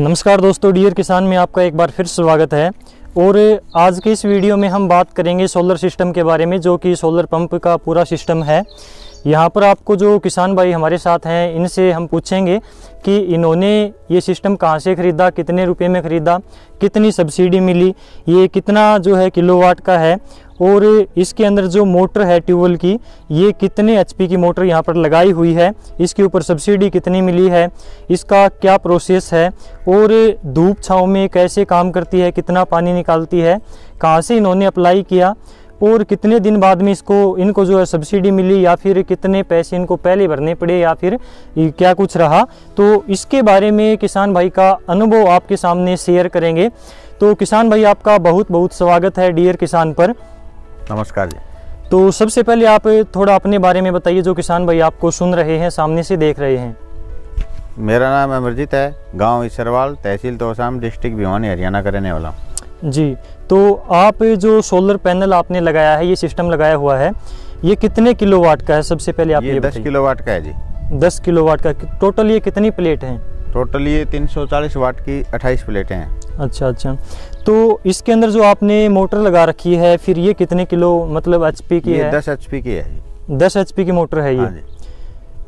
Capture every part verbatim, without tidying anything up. नमस्कार दोस्तों, डियर किसान में आपका एक बार फिर स्वागत है। और आज के इस वीडियो में हम बात करेंगे सोलर सिस्टम के बारे में, जो कि सोलर पंप का पूरा सिस्टम है। यहाँ पर आपको जो किसान भाई हमारे साथ हैं, इनसे हम पूछेंगे कि इन्होंने ये सिस्टम कहाँ से ख़रीदा, कितने रुपए में ख़रीदा, कितनी सब्सिडी मिली, ये कितना जो है किलोवाट का है, और इसके अंदर जो मोटर है ट्यूबवेल की, ये कितने एचपी की मोटर यहाँ पर लगाई हुई है, इसके ऊपर सब्सिडी कितनी मिली है, इसका क्या प्रोसेस है, और धूप छाँव में कैसे काम करती है, कितना पानी निकालती है, कहाँ से इन्होंने अप्लाई किया, और कितने दिन बाद में इसको इनको जो है सब्सिडी मिली, या फिर कितने पैसे इनको पहले भरने पड़े, या फिर क्या कुछ रहा। तो इसके बारे में किसान भाई का अनुभव आपके सामने शेयर करेंगे। तो किसान भाई, आपका बहुत बहुत स्वागत है डियर किसान पर। नमस्कार जी। तो सबसे पहले आप थोड़ा अपने बारे में बताइए, जो किसान भाई आपको सुन रहे हैं, सामने से देख रहे हैं। मेरा नाम अमरजीत है, गाँव इसरवाल, तहसील तोसाम, डिस्ट्रिक्ट भिवानी, हरियाणा का रहने वाला हूँ जी। तो आप जो सोलर पैनल आपने लगाया है, ये सिस्टम लगाया हुआ है, ये कितने किलोवाट का है? सबसे पहले आप ये, ये दस किलोवाट का है जी। दस किलोवाट का। टोटल ये कितनी प्लेट हैं? टोटल ये तीन सौ चालीस वाट की अट्ठाईस प्लेटें हैं। अच्छा अच्छा। तो इसके अंदर जो आपने मोटर लगा रखी है, फिर ये कितने किलो मतलब एचपी की है? दस एचपी की है। दस एचपी की मोटर है ये।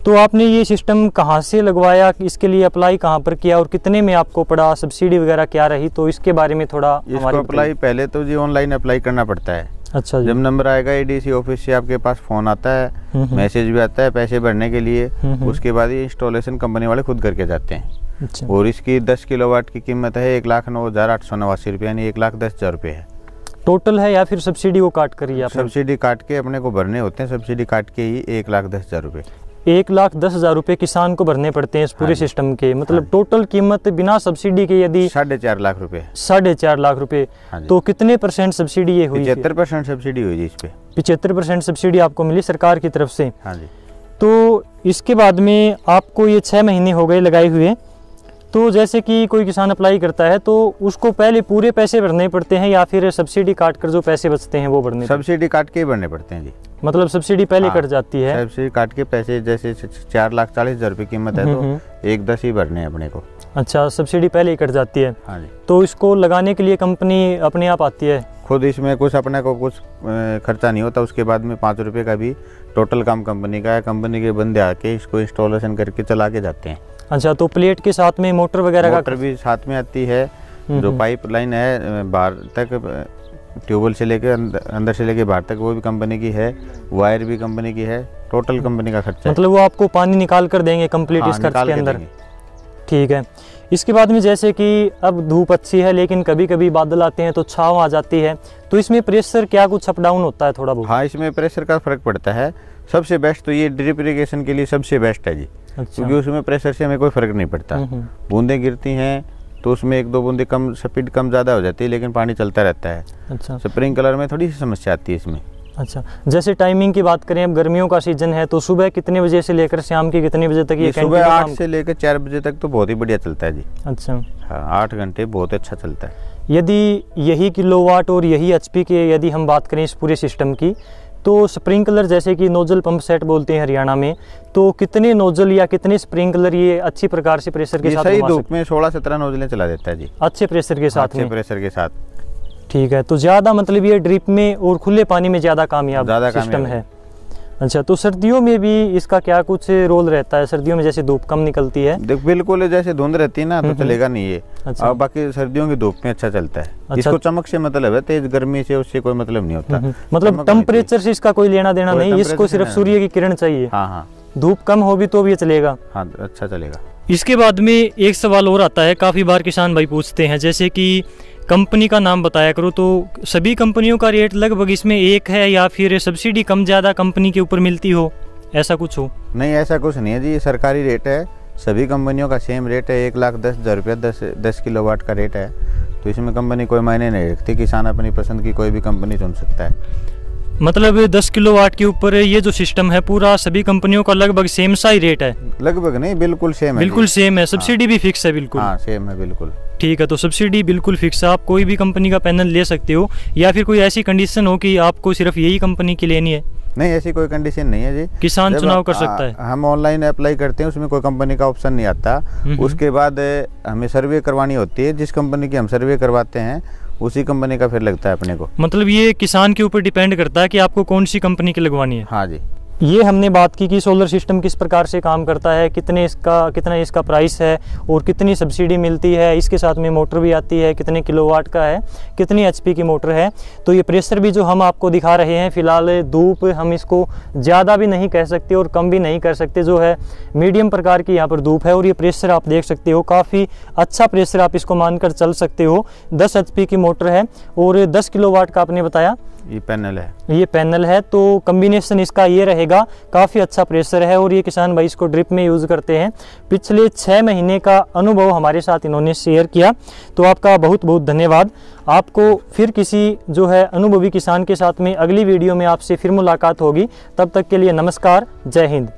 तो आपने ये सिस्टम कहाँ से लगवाया, इसके लिए अप्लाई कहाँ पर किया, और कितने में आपको पड़ा, सब्सिडी वगैरह क्या रही, तो इसके बारे में थोड़ा हमारे। अप्लाई पहले तो जी ऑनलाइन अप्लाई करना पड़ता है। अच्छा जी। जब नंबर आएगा एडीसी ऑफिस से, आपके पास फोन आता है, मैसेज भी आता है पैसे भरने के लिए। उसके बाद ये इंस्टॉलेशन कंपनी वाले खुद करके जाते हैं। और इसकी दस किलोवाट की कीमत है एक लाख नौ हजार आठ सौ नवासी रुपये, यानी एक लाख दस हजार रुपये है टोटल है। या फिर सब्सिडी को काट करिए? सब्सिडी काट के अपने को भरने होते हैं, सब्सिडी काट के ही एक लाख दस हजार रुपये एक लाख दस हजार रुपये किसान को भरने पड़ते हैं इस पूरे सिस्टम के। मतलब टोटल कीमत बिना सब्सिडी के यदि साढ़े चार लाख रुपए। साढ़े चार लाख रुपए। तो कितने परसेंट सब्सिडी ये हुई? पचहत्तर परसेंट सब्सिडी हुई इस पे। पचहत्तर परसेंट सब्सिडी आपको मिली सरकार की तरफ से। हाँ जी। तो इसके बाद में आपको ये छः महीने हो गए लगाए हुए। तो जैसे कि कोई किसान अप्लाई करता है, तो उसको पहले पूरे पैसे भरने पड़ते हैं, या फिर सब्सिडी काट कर जो पैसे बचते हैं वो भरने? सब्सिडी काट के भरने पड़ते हैं जी। मतलब सब्सिडी पहले हाँ, कट जाती है। सब्सिडी काट के पैसे, जैसे चार लाख चालीस हजार रुपये कीमत है, तो एक दस ही भरने अपने को। अच्छा, सब्सिडी पहले ही कट जाती है। हाँ जी। तो इसको लगाने के लिए कंपनी अपने आप आती है खुद, इसमें कुछ अपने को कुछ खर्चा नहीं होता। उसके बाद में पाँच रुपये का भी टोटल काम कंपनी का है, कंपनी के बंदे आके इसको इंस्टॉलेशन करके चला के जाते हैं। अच्छा। तो प्लेट के साथ में मोटर वगैरह? मोटर भी साथ में आती है, जो पाइप लाइन है बाहर तक, ट्यूबवेल से लेके अंदर से लेके बाहर तक, वो भी कंपनी की है, वायर भी कंपनी की है, टोटल कंपनी का खर्चा। मतलब वो आपको पानी निकाल कर देंगे कंप्लीट इस खर्च के अंदर? ठीक है। इसके बाद में जैसे कि अब धूप अच्छी है, लेकिन कभी कभी बादल आते हैं तो छाँव आ जाती है, तो इसमें प्रेशर क्या कुछ अप डाउन होता है थोड़ा बहुत? हाँ, इसमें प्रेशर का फर्क पड़ता है। सबसे बेस्ट तो ये ड्रिप इरीगेशन के लिए सबसे बेस्ट है जी। अच्छा। क्योंकि उसमें प्रेशर से हमें कोई फर्क नहीं पड़ता। बूंदें गिरती हैं तो उसमें एक दो बूंदे कम, स्पीड कम ज़्यादा हो जाती है, लेकिन पानी चलता रहता है। अच्छा। स्प्रिंकलर में थोड़ी सी समस्या आती है इसमें। अच्छा। जैसे टाइमिंग की बात करें, अब गर्मियों का सीजन है, तो सुबह कितने बजे से लेकर शाम के कितने बजे तक ये? सुबह आठ से लेकर चार बजे तक तो बहुत ही बढ़िया चलता है जी। अच्छा। हाँ, आठ घंटे बहुत अच्छा चलता है। यदि यही किलोवाट और यही एचपी के यदि हम बात करें इस पूरे सिस्टम की, तो स्प्रिंकलर जैसे कि नोजल पंप सेट बोलते हैं हरियाणा में, तो कितने नोजल या कितने स्प्रिंकलर ये अच्छी प्रकार से प्रेशर के साथ? सही धूप में सोलह सत्रह नोजलें चला देता है जी, अच्छे प्रेशर के साथ। अच्छे प्रेशर के साथ। ठीक है। तो ज़्यादा मतलब ये ड्रिप में और खुले पानी में ज़्यादा कामयाब सिस्टम है। अच्छा। तो सर्दियों में भी इसका क्या कुछ रोल रहता है? सर्दियों में जैसे धूप कम निकलती है? देख, बिल्कुल जैसे धुंध रहती है ना, तो चलेगा नहीं ये। अच्छा। और बाकी सर्दियों की धूप में अच्छा चलता है। अच्छा। इसको चमक से मतलब है, तेज गर्मी से उससे कोई मतलब नहीं होता। मतलब टेम्परेचर से इसका कोई लेना देना नहीं, इसको सिर्फ सूर्य की किरण चाहिए। हाँ हाँ। धूप कम होगी तो भी ये चलेगा। हाँ, अच्छा चलेगा। इसके बाद में एक सवाल और आता है, काफ़ी बार किसान भाई पूछते हैं, जैसे कि कंपनी का नाम बताया करो, तो सभी कंपनियों का रेट लगभग इसमें एक है, या फिर सब्सिडी कम ज़्यादा कंपनी के ऊपर मिलती हो, ऐसा कुछ हो? नहीं, ऐसा कुछ नहीं है जी, ये सरकारी रेट है, सभी कंपनियों का सेम रेट है। एक लाख दस हज़ार रुपया दस दस किलोवाट का रेट है, तो इसमें कंपनी कोई मायने नहीं रखती। किसान अपनी पसंद की कोई भी कंपनी चुन सकता है। मतलब दस किलोवाट के ऊपर ये जो सिस्टम है पूरा, सभी कंपनियों का लगभग सेम सा ही रेट है? लगभग नहीं, बिल्कुल सेम है। बिल्कुल सेम है। सब्सिडी भी फिक्स है? बिल्कुल। हाँ, सेम है बिल्कुल। ठीक है। तो सब्सिडी बिल्कुल फिक्स है, आप कोई भी कंपनी का पैनल ले सकते हो, या फिर कोई ऐसी कंडीशन हो कि आपको सिर्फ यही कंपनी की लेनी है? नहीं, ऐसी कोई कंडीशन नहीं है जी। किसान चुनाव कर सकता है। हम ऑनलाइन अप्लाई करते हैं, उसमें कोई कंपनी का ऑप्शन नहीं आता। उसके बाद हमें सर्वे करवानी होती है, जिस कंपनी की हम सर्वे करवाते हैं उसी कंपनी का फिर लगता है अपने को। मतलब ये किसान के ऊपर डिपेंड करता है कि आपको कौन सी कंपनी की लगवानी है। हाँ जी। ये हमने बात की कि सोलर सिस्टम किस प्रकार से काम करता है, कितने इसका कितना इसका प्राइस है और कितनी सब्सिडी मिलती है, इसके साथ में मोटर भी आती है, कितने किलोवाट का है, कितनी एचपी की मोटर है। तो ये प्रेशर भी जो हम आपको दिखा रहे हैं फिलहाल, धूप हम इसको ज़्यादा भी नहीं कह सकते और कम भी नहीं कर सकते, जो है मीडियम प्रकार की यहाँ पर धूप है। और ये प्रेशर आप देख सकते हो, काफ़ी अच्छा प्रेशर आप इसको मानकर चल सकते हो। दस एचपी की मोटर है और दस किलोवाट का आपने बताया ये पैनल है। ये पैनल है तो कम्बिनेशन इसका ये रहेगा, काफ़ी अच्छा प्रेशर है। और ये किसान भाई इसको ड्रिप में यूज़ करते हैं। पिछले छः महीने का अनुभव हमारे साथ इन्होंने शेयर किया, तो आपका बहुत बहुत धन्यवाद। आपको फिर किसी जो है अनुभवी किसान के साथ में अगली वीडियो में आपसे फिर मुलाकात होगी। तब तक के लिए नमस्कार, जय हिंद।